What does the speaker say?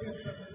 Yes, sir.